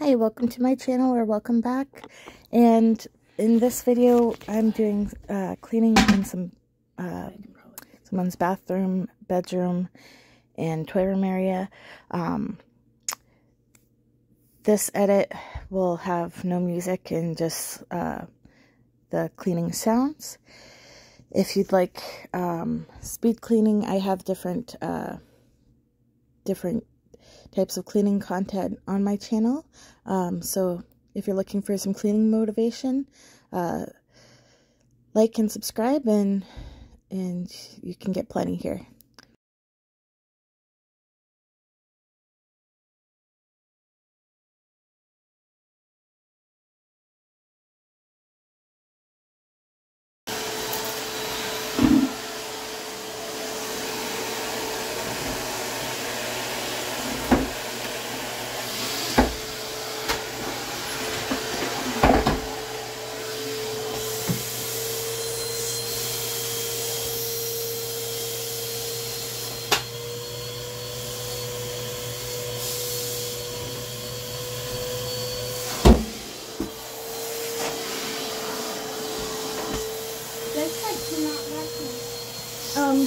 Hi, welcome to my channel, or welcome back. And in this video I'm doing cleaning in someone's bathroom, bedroom, and toy room area. This edit will have no music and just the cleaning sounds. If you'd like speed cleaning, I have different types of cleaning content on my channel, so if you're looking for some cleaning motivation, like and subscribe, and you can get plenty here.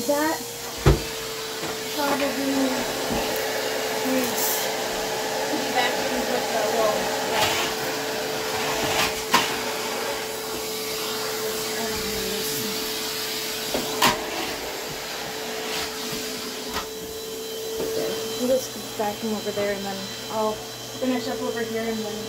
That probably needs to be vacuumed with the roll. We'll just vacuum over there, and then I'll finish up over here, and then.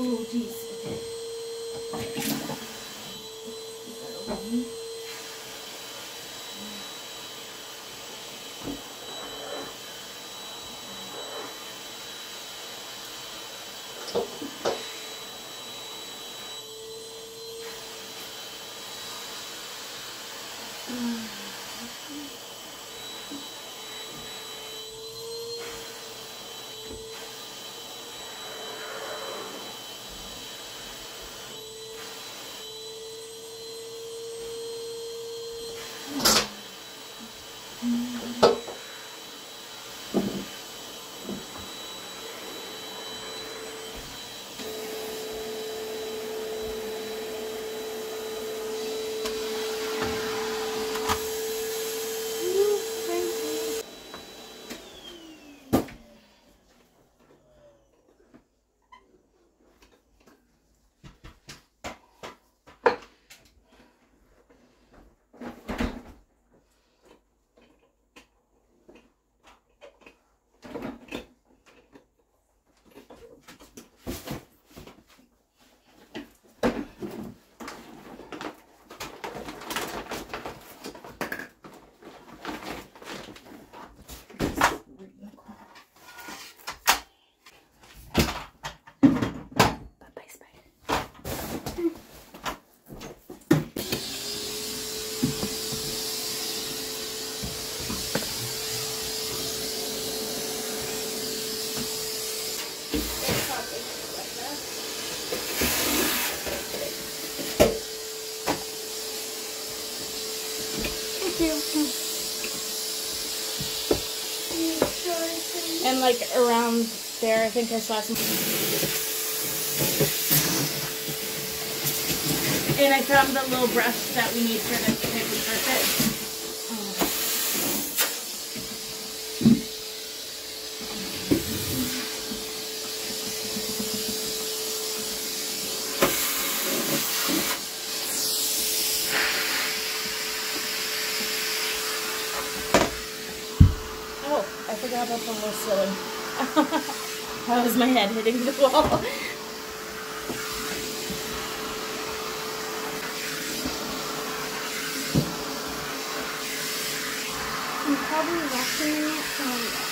Oh, jeez. And like around there, I think I saw some. And I found the little brush that we need for this type of carpet. That was my head hitting the wall. I'm probably watching it from...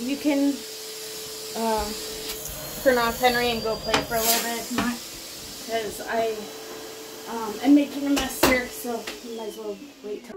You can turn off Henry and go play for a little bit, because I am making a mess here, so you might as well wait till...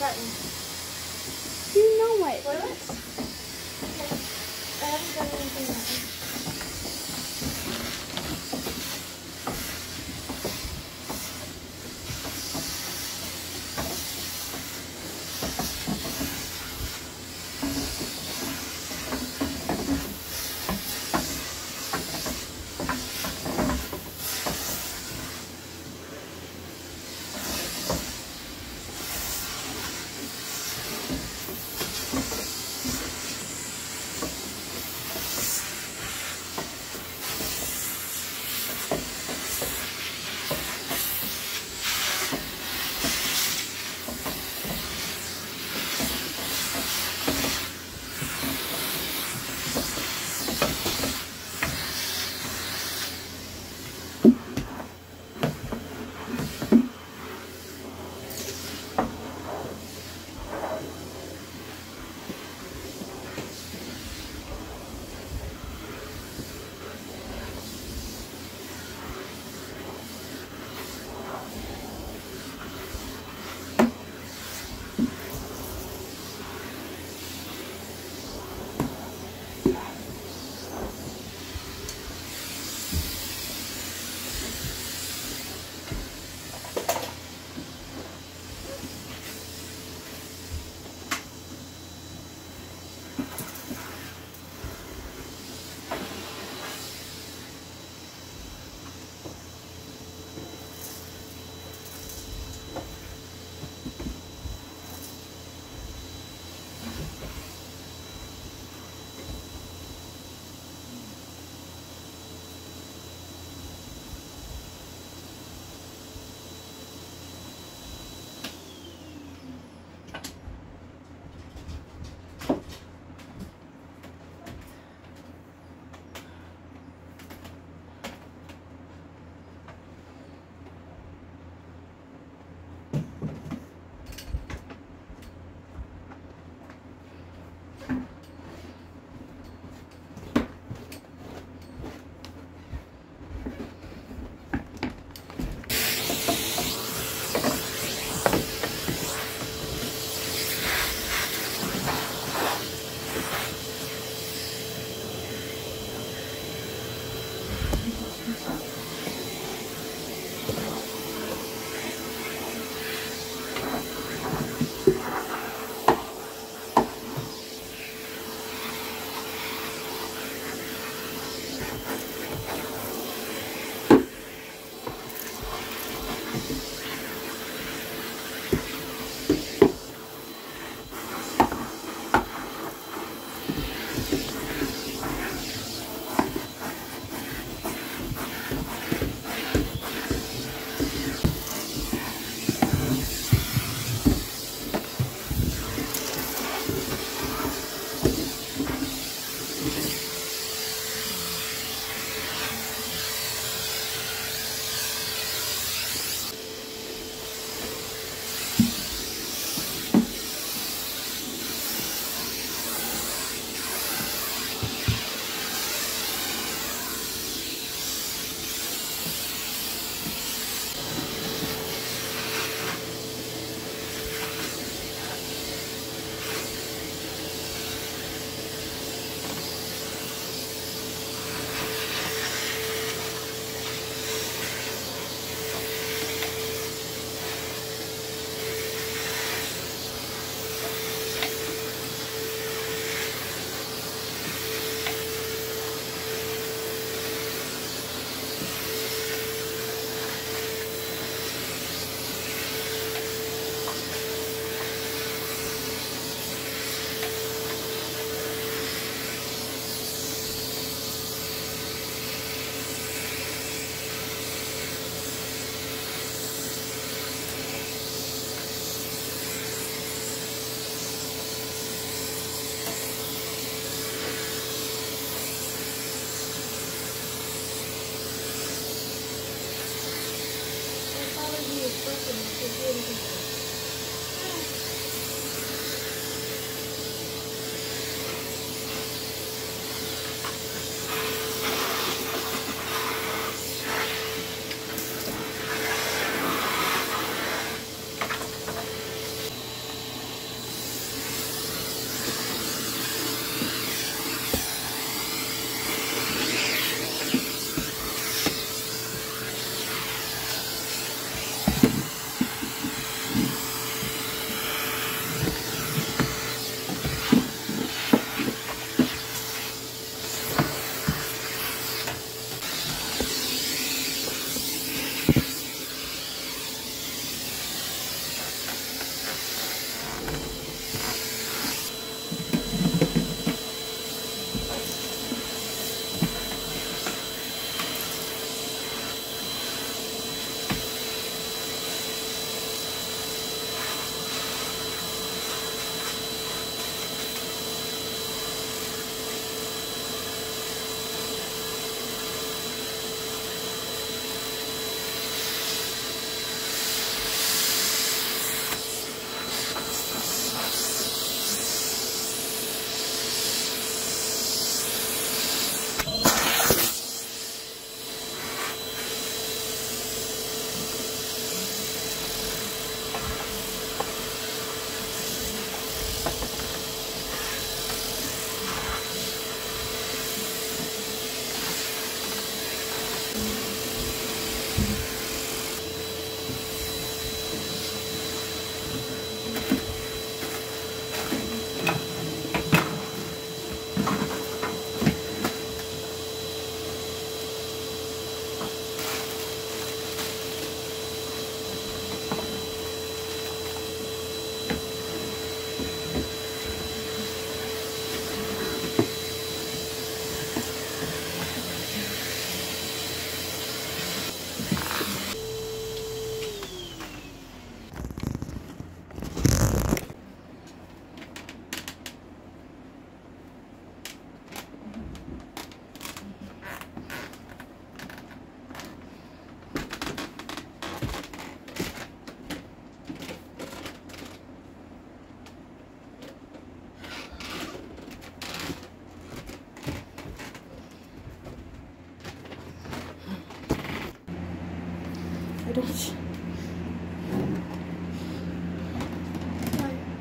Buttons. You know what? Toilets? I haven't done anything else.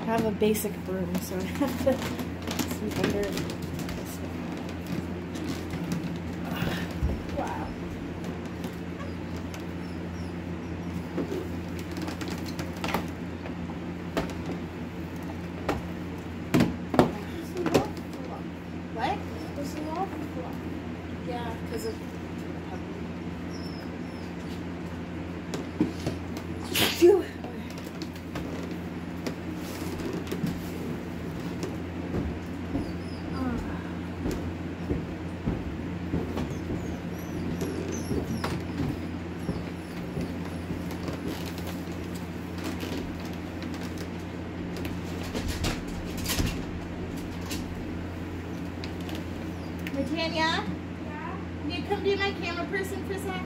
I have a basic broom, so I have to sweep under this one. Wow. What? This is all for what? Yeah, because of... Phew. Tanya? Yeah? Can you come be my camera person for a sec?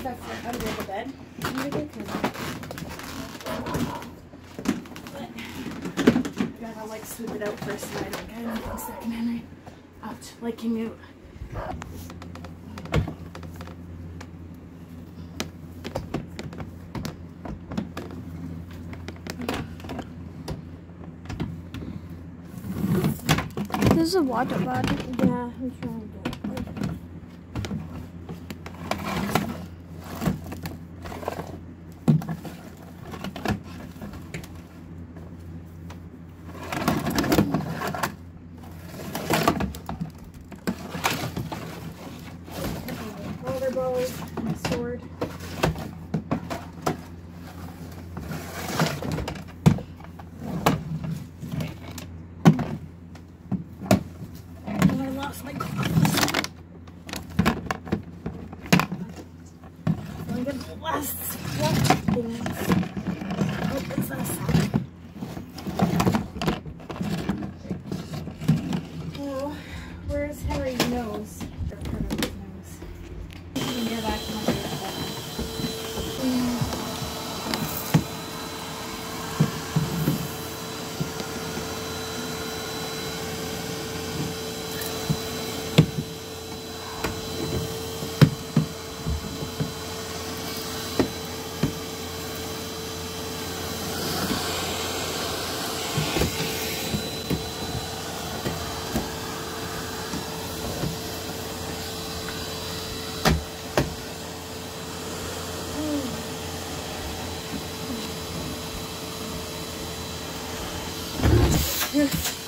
Stuff under the bed. I'm gonna get covered. I gotta like sweep it out first, and I think I don't fix that memory out liking it. This is a water bottle. Yeah, I'm trying to do it. My sword. Oh, I lost my gloves. I'm gonna blast things. Hope it's not sad. Oh, where's Harry's nose? Yes.